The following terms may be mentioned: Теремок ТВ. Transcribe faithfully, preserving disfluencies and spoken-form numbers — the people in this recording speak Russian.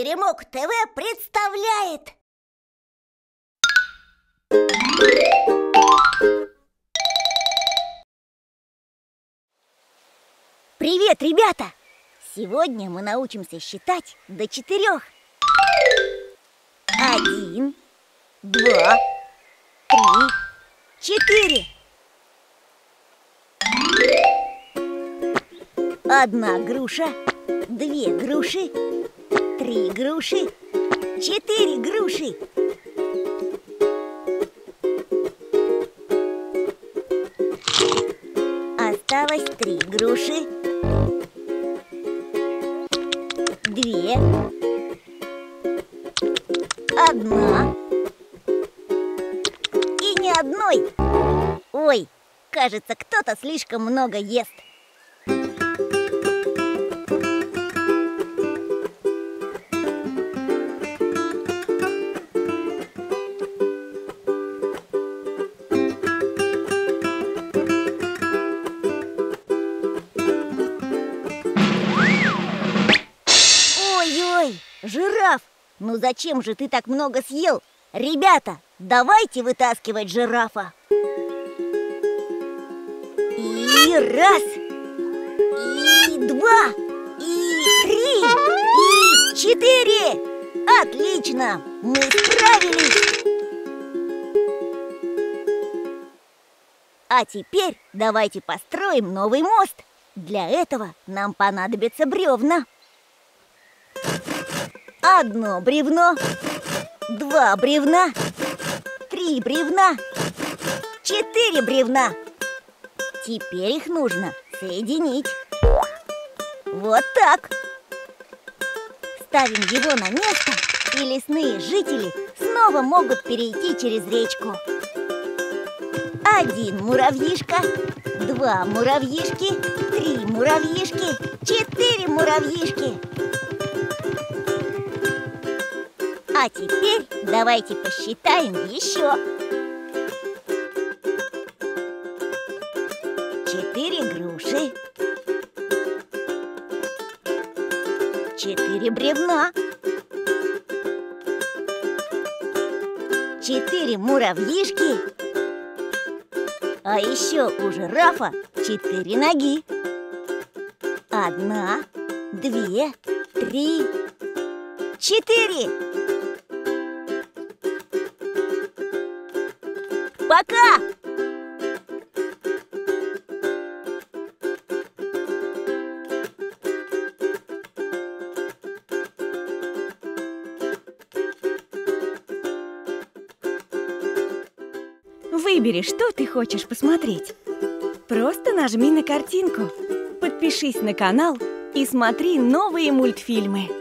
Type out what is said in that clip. Теремок ТВ представляет. Привет, ребята! Сегодня мы научимся считать до четырех. Один, два, три, четыре. Одна груша, две груши, три груши, четыре груши. Осталось три груши, две, одна и ни одной. Ой, кажется, кто-то слишком много ест. Жираф, ну зачем же ты так много съел? Ребята, давайте вытаскивать жирафа. И раз, и два, и три, и четыре. Отлично, мы справились. А теперь давайте построим новый мост. Для этого нам понадобятся бревна. Одно бревно, два бревна, три бревна, четыре бревна. Теперь их нужно соединить. Вот так. Ставим его на место, и лесные жители снова могут перейти через речку. Один муравьишка, два муравьишки, три муравьишки, четыре муравьишки. А теперь давайте посчитаем еще. Четыре груши. Четыре бревна. Четыре муравьишки. А еще у жирафа четыре ноги. Одна, две, три, четыре. Пока! Выбери, что ты хочешь посмотреть. Просто нажми на картинку, подпишись на канал и смотри новые мультфильмы.